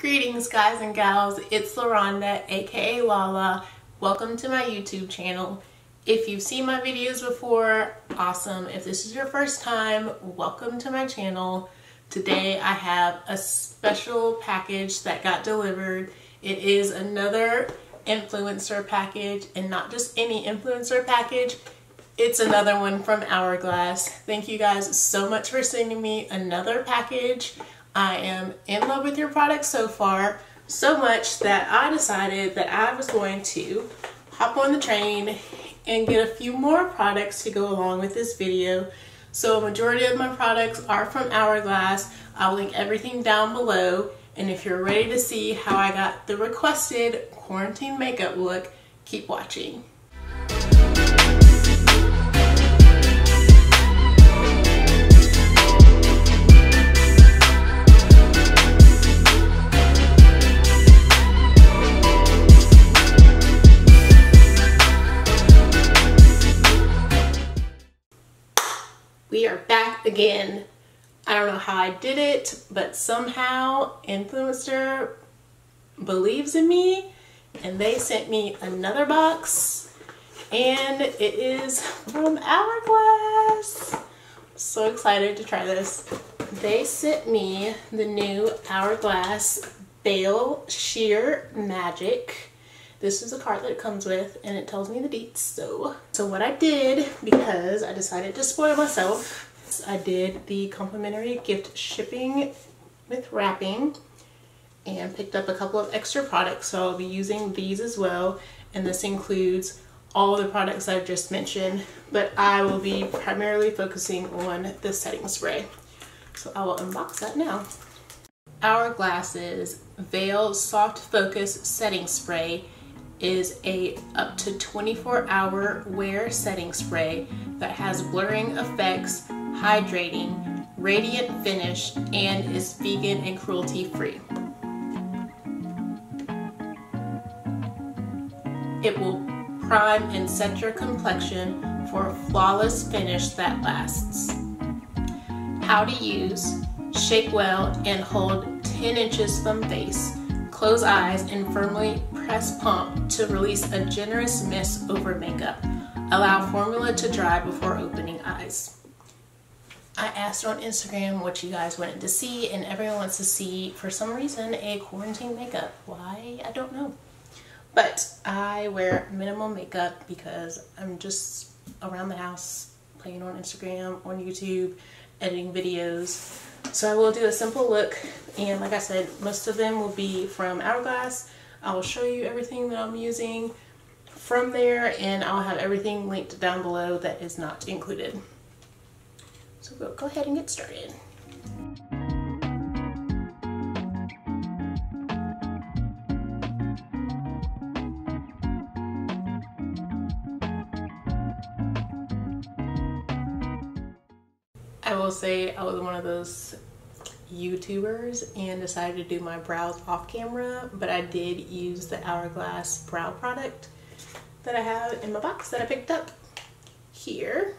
Greetings guys and gals, it's LaRonda aka Lala. Welcome to my YouTube channel. If you've seen my videos before, awesome. If this is your first time, welcome to my channel. Today I have a special package that got delivered. It is another influencer package, and not just any influencer package, it's another one from Hourglass. Thank you guys so much for sending me another package. I am in love with your product so far, so much that I decided that I was going to hop on the train and get a few more products to go along with this video. So a majority of my products are from Hourglass. I'll link everything down below, and if you're ready to see how I got the requested quarantine makeup look, keep watching. We are back again. I don't know how I did it, but somehow Influencer believes in me and they sent me another box, and it is from Hourglass. I'm so excited to try this. They sent me the new Hourglass Veil Sheer Magic. This is the card that it comes with, and it tells me the deets. So what I did, because I decided to spoil myself, I did the complimentary gift shipping with wrapping and picked up a couple of extra products, so I'll be using these as well, and this includes all the products I've just mentioned, but I will be primarily focusing on the setting spray. So I will unbox that now. Hourglass's Veil Soft Focus Setting Spray is a up to 24-hour wear setting spray that has blurring effects, hydrating, radiant finish, and is vegan and cruelty-free. It will prime and set your complexion for a flawless finish that lasts. How to use: shake well and hold 10 inches from face. Close eyes and firmly press pump to release a generous mist over makeup. Allow formula to dry before opening eyes. I asked on Instagram what you guys wanted to see, and everyone wants to see, for some reason, a quarantine makeup. Why? I don't know. But I wear minimal makeup because I'm just around the house, playing on Instagram, on YouTube, editing videos. So I will do a simple look, and like I said, most of them will be from Hourglass. I will show you everything that I'm using from there, and I'll have everything linked down below that is not included. So we'll go ahead and get started. I will say I was one of those YouTubers and decided to do my brows off camera, but I did use the Hourglass brow product that I have in my box that I picked up here.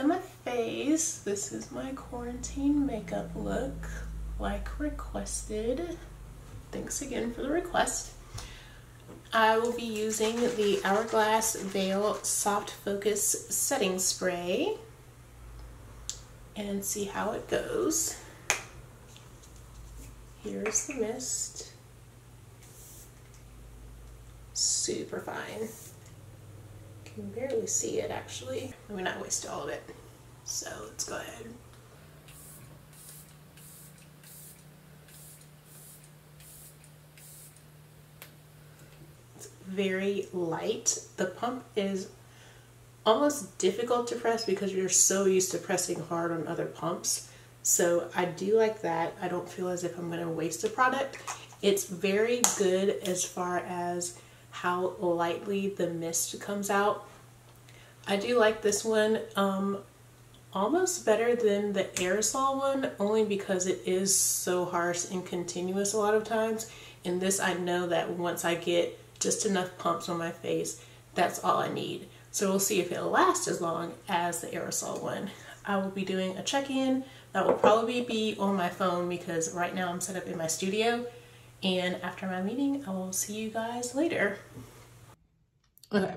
and my face. This is my quarantine makeup look, like requested. Thanks again for the request. I will be using the Hourglass Veil Soft Focus Setting Spray and see how it goes. Here's the mist. Super fine. You can barely see it actually. I'm gonna not waste all of it. So let's go ahead. It's very light. The pump is almost difficult to press because you're so used to pressing hard on other pumps. So I do like that. I don't feel as if I'm gonna waste a product. It's very good as far as how lightly the mist comes out. I do like this one almost better than the aerosol one, only because it is so harsh and continuous a lot of times. And this, I know that once I get just enough pumps on my face, that's all I need. So we'll see if it'll last as long as the aerosol one. I will be doing a check-in that will probably be on my phone because right now I'm set up in my studio. And after my meeting, I will see you guys later. Okay,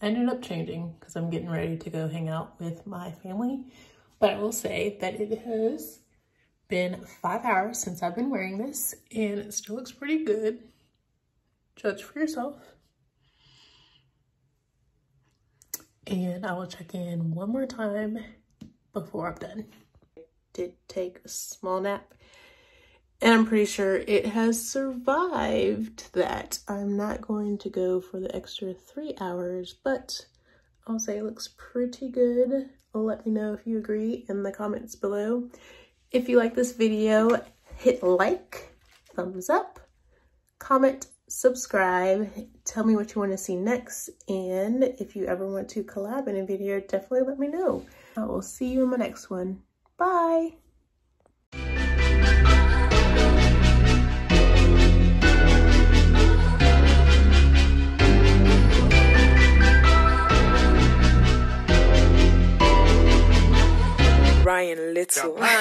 I ended up changing because I'm getting ready to go hang out with my family. But I will say that it has been 5 hours since I've been wearing this and it still looks pretty good. Judge for yourself. And I will check in one more time before I'm done. I did take a small nap. And I'm pretty sure it has survived that. I'm not going to go for the extra 3 hours, but I'll say it looks pretty good. Let me know if you agree in the comments below. If you like this video, hit like, thumbs up, comment, subscribe, tell me what you want to see next, and if you ever want to collab in a video, definitely let me know. I will see you in my next one. Bye! Ryan Little.